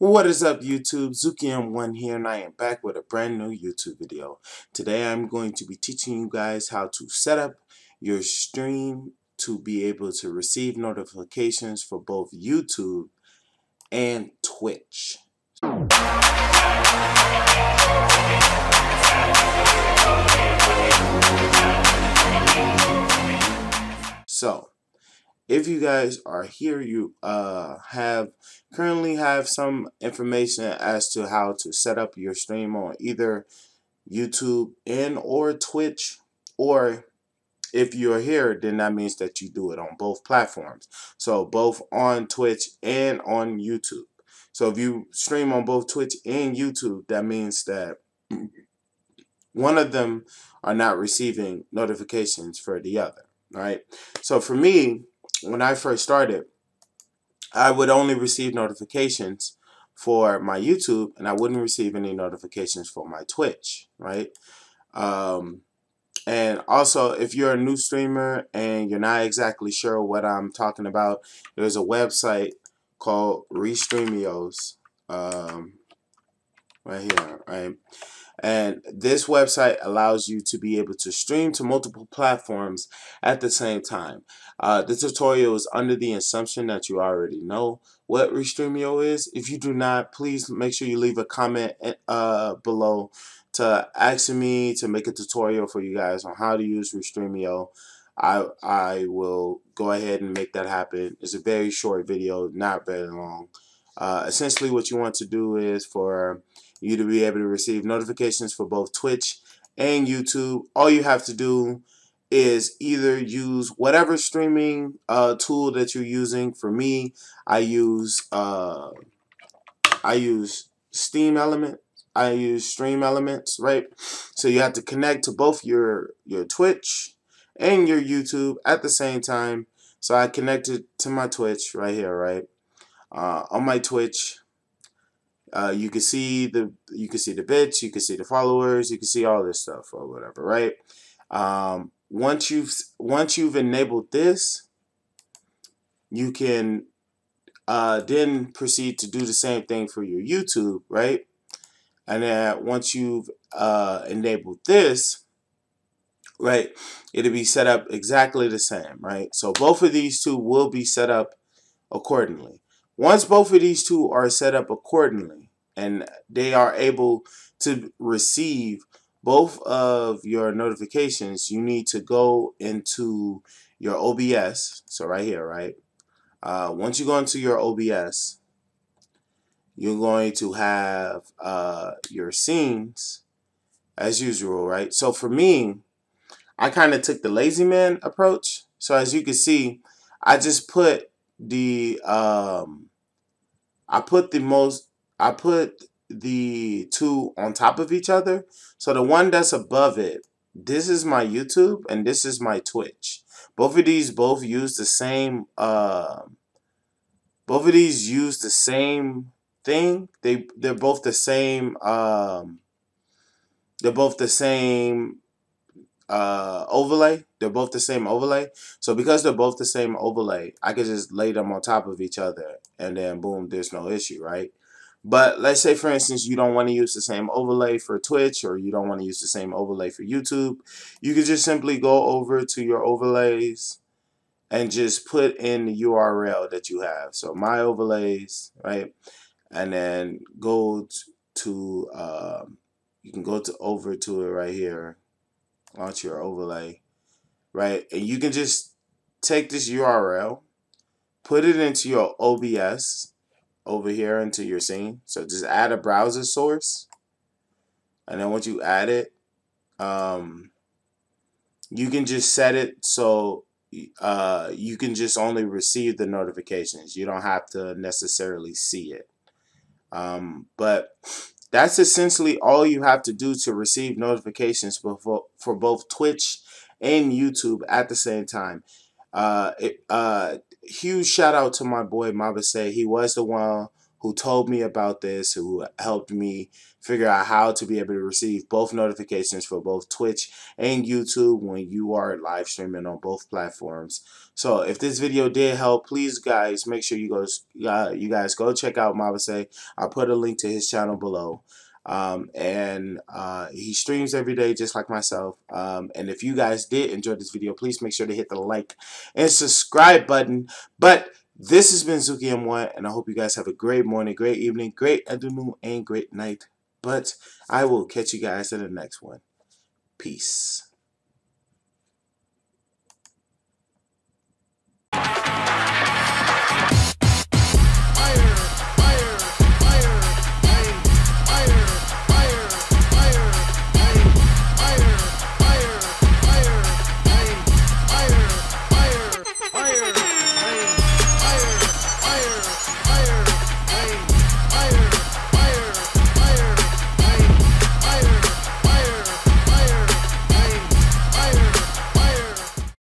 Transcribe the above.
What is up, YouTube? Zukim1 here, and I am back with a brand new YouTube video. Today I'm going to be teaching you guys how to set up your stream to be able to receive notifications for both YouTube and Twitch. So if you guys are here, you currently have some information as to how to set up your stream on either YouTube and or Twitch, or if you're here, then that means that you do it on both platforms. So both on Twitch and on YouTube. So if you stream on both Twitch and YouTube, that means that one of them are not receiving notifications for the other, right? So for me, when I first started, I would only receive notifications for my YouTube, and I wouldn't receive any notifications for my Twitch, right? And also, if you're a new streamer and you're not exactly sure what I'm talking about, there's a website called restream.io, right here, right? And this website allows you to be able to stream to multiple platforms at the same time. The tutorial is under the assumption that you already know what restream.io is. If you do not, please make sure you leave a comment below to ask me to make a tutorial for you guys on how to use restream.io. I will go ahead and make that happen. It's a very short video, not very long. Essentially, what you want to do is for you to be able to receive notifications for both Twitch and YouTube. All you have to do is either use whatever streaming tool that you're using. For me, I use StreamElements, right? So you have to connect to both your Twitch and your YouTube at the same time. So I connected to my Twitch right here, right? On my Twitch, you can see the bits, you can see the followers, you can see all this stuff or whatever, right? Once you've enabled this, you can then proceed to do the same thing for your YouTube, right? And then once you've enabled this, right, it'll be set up exactly the same, right? So both of these two will be set up accordingly. Once both of these two are set up accordingly and they are able to receive both of your notifications, you need to go into your OBS. So right here, right? Once you go into your OBS, you're going to have your scenes as usual, right? So for me, I kind of took the lazy man approach. So as you can see, I just put the I put the two on top of each other. So the one that's above it, this is my YouTube and this is my Twitch. Both of these use the same thing. They're both the same overlay. They're both the same overlay. So because they're both the same overlay, I could just lay them on top of each other and then boom, there's no issue, right? But let's say, for instance, you don't want to use the same overlay for Twitch, or you don't want to use the same overlay for YouTube. You could just simply go over to your overlays and just put in the URL that you have. So my overlays, right? And then go to, you can go to over to it right here. Launch your overlay, right? And you can just take this URL, put it into your OBS over here into your scene. So just add a browser source, and then once you add it, you can just set it so you can just only receive the notifications. You don't have to necessarily see it, but that's essentially all you have to do to receive notifications for both Twitch and YouTube at the same time. Huge shout out to my boy Mabasei. He was the one who told me about this, who helped me figure out how to be able to receive both notifications for both Twitch and YouTube when you are live streaming on both platforms. So if this video did help, please guys, make sure you go, you guys go check out Mabasei. I'll put a link to his channel below. He streams every day just like myself. And if you guys did enjoy this video, please make sure to hit the like and subscribe button. But this has been Zukim1, and I hope you guys have a great morning, great evening, great afternoon, and great night. But I will catch you guys in the next one. Peace.